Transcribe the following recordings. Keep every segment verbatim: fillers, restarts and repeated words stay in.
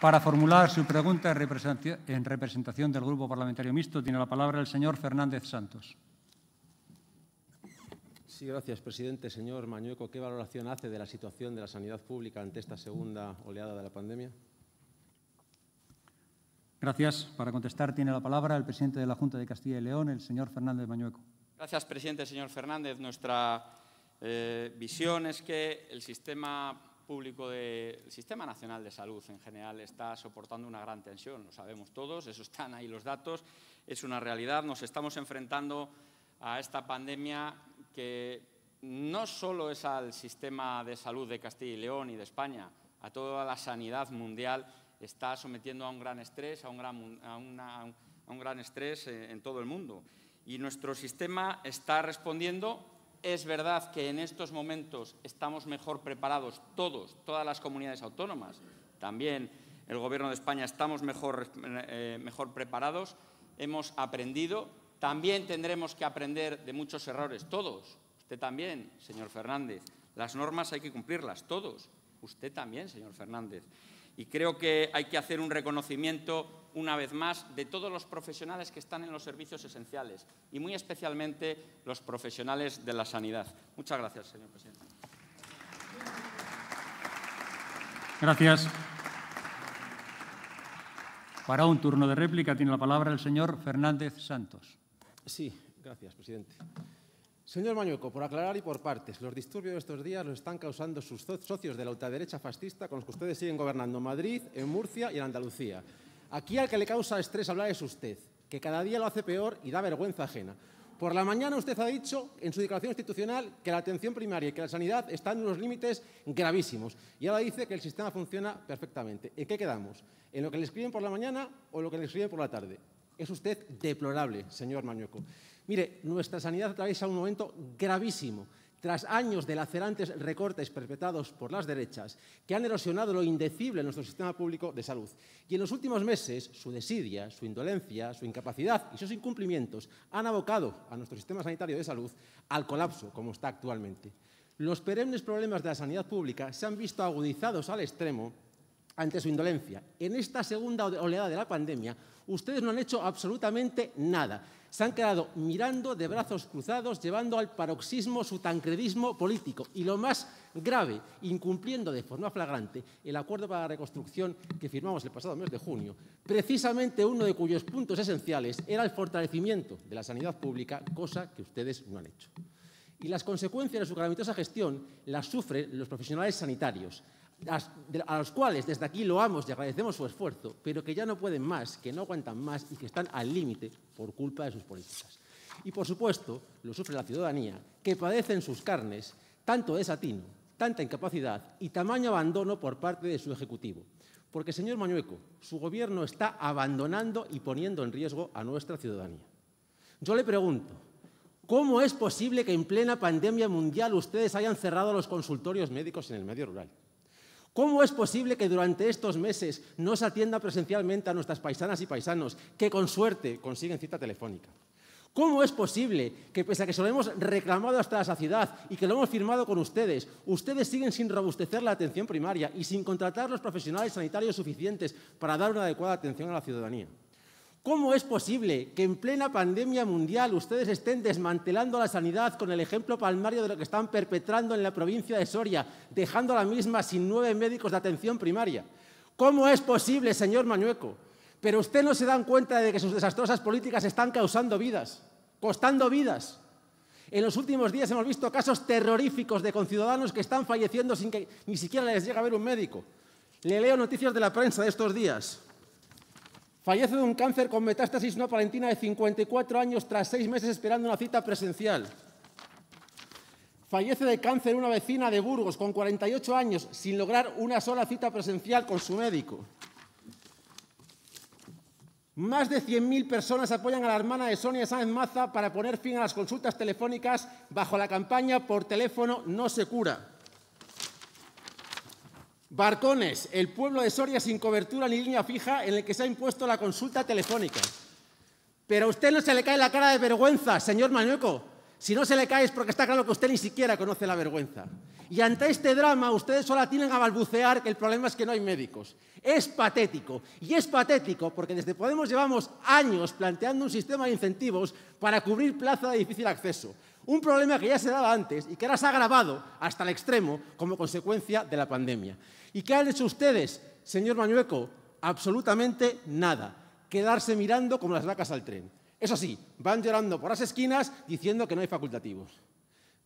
Para formular su pregunta en representación del Grupo Parlamentario Mixto, tiene la palabra el señor Fernández Santos. Sí, gracias, presidente. Señor Mañueco, ¿qué valoración hace de la situación de la sanidad pública ante esta segunda oleada de la pandemia? Gracias. Para contestar tiene la palabra el presidente de la Junta de Castilla y León, el señor Fernández Mañueco. Gracias, presidente. Señor Fernández, nuestra eh, visión es que el sistema público de, el Sistema Nacional de Salud en general está soportando una gran tensión, lo sabemos todos, eso están ahí los datos, es una realidad. Nos estamos enfrentando a esta pandemia que no solo es al sistema de salud de Castilla y León y de España, a toda la sanidad mundial está sometiendo a un gran estrés, a un gran, a una, a un gran estrés en todo el mundo. Y nuestro sistema está respondiendo. Es verdad que en estos momentos estamos mejor preparados todos, todas las comunidades autónomas, también el Gobierno de España estamos mejor, eh, mejor preparados, hemos aprendido. También tendremos que aprender de muchos errores, todos. Usted también, señor Fernández. Las normas hay que cumplirlas, todos. Usted también, señor Fernández. Y creo que hay que hacer un reconocimiento, una vez más, de todos los profesionales que están en los servicios esenciales y muy especialmente los profesionales de la sanidad. Muchas gracias, señor presidente. Gracias. Para un turno de réplica tiene la palabra el señor Fernández Santos. Sí, gracias, presidente. Señor Mañueco, por aclarar y por partes, los disturbios de estos días los están causando sus socios de la ultraderecha fascista con los que ustedes siguen gobernando en Madrid, en Murcia y en Andalucía. Aquí al que le causa estrés hablar es usted, que cada día lo hace peor y da vergüenza ajena. Por la mañana usted ha dicho en su declaración institucional que la atención primaria y que la sanidad están en unos límites gravísimos. Y ahora dice que el sistema funciona perfectamente. ¿En qué quedamos? ¿En lo que le escriben por la mañana o lo que le escriben por la tarde? Es usted deplorable, señor Mañueco. Mire, nuestra sanidad atraviesa un momento gravísimo. Tras años de lacerantes recortes perpetrados por las derechas, que han erosionado lo indecible en nuestro sistema público de salud. Y en los últimos meses, su desidia, su indolencia, su incapacidad y sus incumplimientos han abocado a nuestro sistema sanitario de salud al colapso, como está actualmente. Los perennes problemas de la sanidad pública se han visto agudizados al extremo ante su indolencia. En esta segunda oleada de la pandemia, ustedes no han hecho absolutamente nada. Se han quedado mirando de brazos cruzados, llevando al paroxismo su tancredismo político. Y lo más grave, incumpliendo de forma flagrante el acuerdo para la reconstrucción que firmamos el pasado mes de junio, precisamente uno de cuyos puntos esenciales era el fortalecimiento de la sanidad pública, cosa que ustedes no han hecho. Y las consecuencias de su calamitosa gestión las sufren los profesionales sanitarios, a los cuales desde aquí loamos y agradecemos su esfuerzo, pero que ya no pueden más, que no aguantan más y que están al límite por culpa de sus políticas. Y, por supuesto, lo sufre la ciudadanía, que padece en sus carnes tanto desatino, tanta incapacidad y tamaño abandono por parte de su Ejecutivo. Porque, señor Mañueco, su Gobierno está abandonando y poniendo en riesgo a nuestra ciudadanía. Yo le pregunto, ¿cómo es posible que en plena pandemia mundial ustedes hayan cerrado los consultorios médicos en el medio rural? ¿Cómo es posible que durante estos meses no se atienda presencialmente a nuestras paisanas y paisanos que con suerte consiguen cita telefónica? ¿Cómo es posible que, pese a que se lo hemos reclamado hasta la saciedad y que lo hemos firmado con ustedes, ustedes siguen sin robustecer la atención primaria y sin contratar los profesionales sanitarios suficientes para dar una adecuada atención a la ciudadanía? ¿Cómo es posible que en plena pandemia mundial ustedes estén desmantelando la sanidad con el ejemplo palmario de lo que están perpetrando en la provincia de Soria, dejando a la misma sin nueve médicos de atención primaria? ¿Cómo es posible, señor Mañueco? Pero usted no se dan cuenta de que sus desastrosas políticas están causando vidas, costando vidas. En los últimos días hemos visto casos terroríficos de conciudadanos que están falleciendo sin que ni siquiera les llegue a ver un médico. Le leo noticias de la prensa de estos días. Fallece de un cáncer con metástasis una palentina de cincuenta y cuatro años tras seis meses esperando una cita presencial. Fallece de cáncer una vecina de Burgos con cuarenta y ocho años sin lograr una sola cita presencial con su médico. Más de cien mil personas apoyan a la hermana de Sonia Sáenz Maza para poner fin a las consultas telefónicas bajo la campaña Por teléfono no se cura. Barcones, el pueblo de Soria sin cobertura ni línea fija en el que se ha impuesto la consulta telefónica. Pero a usted no se le cae la cara de vergüenza, señor Mañueco. Si no se le cae es porque está claro que usted ni siquiera conoce la vergüenza. Y ante este drama ustedes solo tienen a balbucear que el problema es que no hay médicos. Es patético. Y es patético porque desde Podemos llevamos años planteando un sistema de incentivos para cubrir plaza de difícil acceso. Un problema que ya se daba antes y que ahora se ha agravado hasta el extremo como consecuencia de la pandemia. ¿Y qué han hecho ustedes, señor Mañueco? Absolutamente nada. Quedarse mirando como las vacas al tren. Eso sí, van llorando por las esquinas diciendo que no hay facultativos.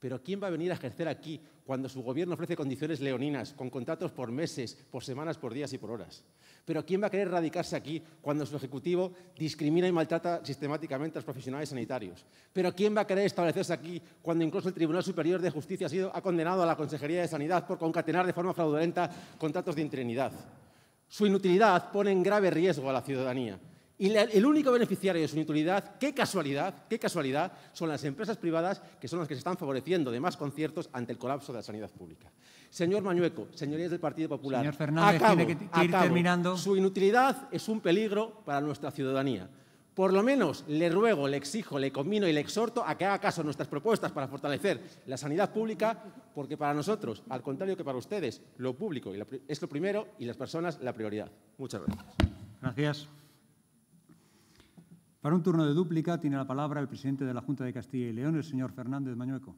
Pero ¿quién va a venir a ejercer aquí cuando su gobierno ofrece condiciones leoninas, con contratos por meses, por semanas, por días y por horas? Pero ¿quién va a querer radicarse aquí cuando su ejecutivo discrimina y maltrata sistemáticamente a los profesionales sanitarios? Pero ¿quién va a querer establecerse aquí cuando incluso el Tribunal Superior de Justicia ha, sido, ha condenado a la Consejería de Sanidad por concatenar de forma fraudulenta contratos de interinidad? Su inutilidad pone en grave riesgo a la ciudadanía. Y el único beneficiario de su inutilidad, qué casualidad, qué casualidad, son las empresas privadas que son las que se están favoreciendo de más conciertos ante el colapso de la sanidad pública. Señor Mañueco, señorías del Partido Popular, señor Fernández, acabo, tiene que ir terminando. Su inutilidad es un peligro para nuestra ciudadanía. Por lo menos le ruego, le exijo, le conmino y le exhorto a que haga caso a nuestras propuestas para fortalecer la sanidad pública, porque para nosotros, al contrario que para ustedes, lo público es lo primero y las personas la prioridad. Muchas gracias. Gracias. Para un turno de dúplica tiene la palabra el presidente de la Junta de Castilla y León, el señor Fernández Mañueco.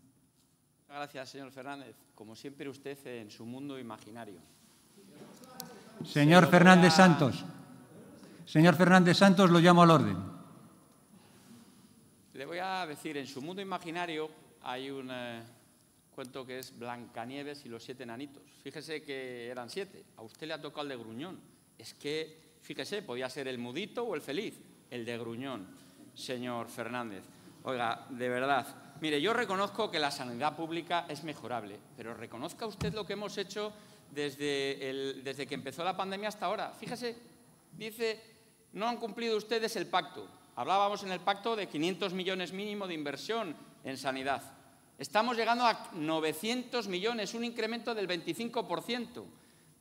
Gracias, señor Fernández. Como siempre usted en su mundo imaginario. Señor Se Fernández a... Santos. Señor Fernández Santos, lo llamo al orden. Le voy a decir, en su mundo imaginario hay un eh, cuento que es Blancanieves y los siete enanitos. Fíjese que eran siete. A usted le ha tocado el de gruñón. Es que, fíjese, podía ser el mudito o el feliz. El de gruñón, señor Fernández. Oiga, de verdad, mire, yo reconozco que la sanidad pública es mejorable, pero reconozca usted lo que hemos hecho desde, el, desde que empezó la pandemia hasta ahora. Fíjese, dice, no han cumplido ustedes el pacto. Hablábamos en el pacto de quinientos millones mínimo de inversión en sanidad. Estamos llegando a novecientos millones, un incremento del veinticinco por ciento.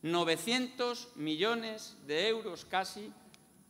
novecientos millones de euros casi,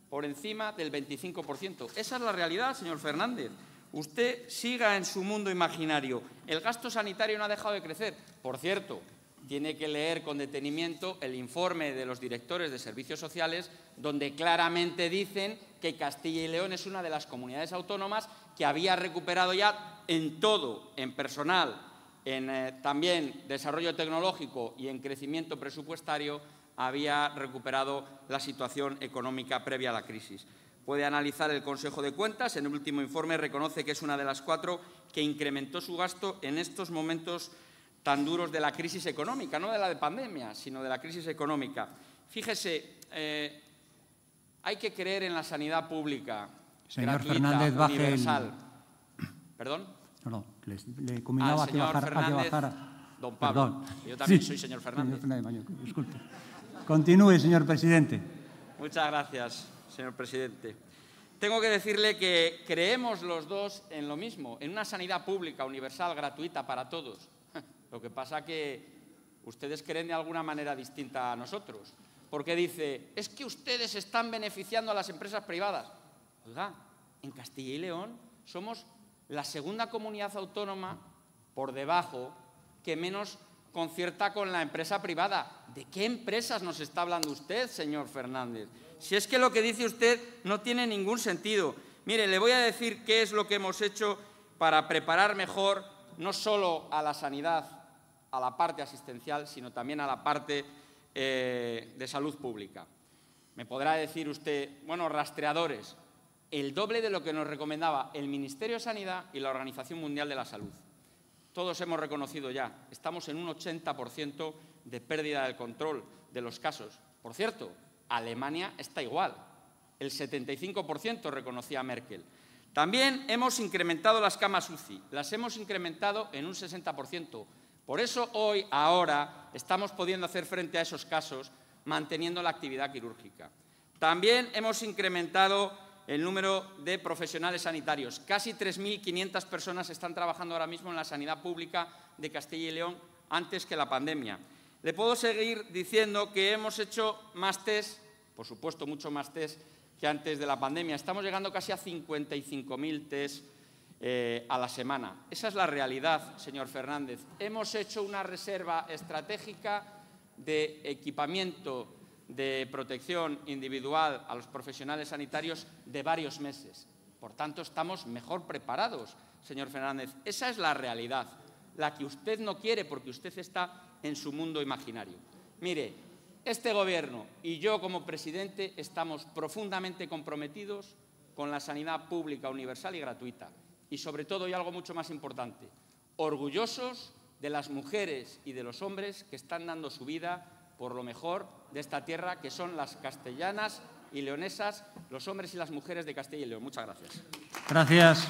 por encima del veinticinco por ciento. Esa es la realidad, señor Fernández. Usted siga en su mundo imaginario. El gasto sanitario no ha dejado de crecer. Por cierto, tiene que leer con detenimiento el informe de los directores de servicios sociales, donde claramente dicen que Castilla y León es una de las comunidades autónomas que había recuperado ya en todo, en personal, en eh, también desarrollo tecnológico y en crecimiento presupuestario, había recuperado la situación económica previa a la crisis. Puede analizar el Consejo de Cuentas. En el último informe reconoce que es una de las cuatro que incrementó su gasto en estos momentos tan duros de la crisis económica, no de la de pandemia, sino de la crisis económica. Fíjese, eh, hay que creer en la sanidad pública, señor gratuita, Fernández, universal. El... ¿Perdón? No, no, le, le combinaba a que bajara. Don Pablo, Perdón. yo también sí. soy señor Fernández. Señor Fernández, disculpe. Continúe, señor presidente. Muchas gracias, señor presidente. Tengo que decirle que creemos los dos en lo mismo, en una sanidad pública, universal, gratuita para todos. Lo que pasa que ustedes creen de alguna manera distinta a nosotros. Porque dice, es que ustedes están beneficiando a las empresas privadas. Oiga, en Castilla y León somos la segunda comunidad autónoma por debajo que menos concierta con la empresa privada. ¿De qué empresas nos está hablando usted, señor Fernández? Si es que lo que dice usted no tiene ningún sentido. Mire, le voy a decir qué es lo que hemos hecho para preparar mejor no solo a la sanidad, a la parte asistencial, sino también a la parte eh, de salud pública. Me podrá decir usted, bueno, rastreadores, el doble de lo que nos recomendaba el Ministerio de Sanidad y la Organización Mundial de la Salud. Todos hemos reconocido ya, estamos en un ochenta por ciento de pérdida del control de los casos. Por cierto, Alemania está igual, el setenta y cinco por ciento reconocía Merkel. También hemos incrementado las camas U C I, las hemos incrementado en un sesenta por ciento. Por eso hoy, ahora, estamos pudiendo hacer frente a esos casos manteniendo la actividad quirúrgica. También hemos incrementado el número de profesionales sanitarios. Casi tres mil quinientas personas están trabajando ahora mismo en la sanidad pública de Castilla y León antes que la pandemia. Le puedo seguir diciendo que hemos hecho más test, por supuesto mucho más test que antes de la pandemia. Estamos llegando casi a cincuenta y cinco mil test eh, a la semana. Esa es la realidad, señor Fernández. Hemos hecho una reserva estratégica de equipamiento de protección individual a los profesionales sanitarios de varios meses. Por tanto, estamos mejor preparados, señor Fernández. Esa es la realidad, la que usted no quiere porque usted está en su mundo imaginario. Mire, este Gobierno y yo como presidente estamos profundamente comprometidos con la sanidad pública, universal y gratuita. Y sobre todo, y algo mucho más importante, orgullosos de las mujeres y de los hombres que están dando su vida por lo mejor de esta tierra, que son las castellanas y leonesas, los hombres y las mujeres de Castilla y León. Muchas gracias. Gracias.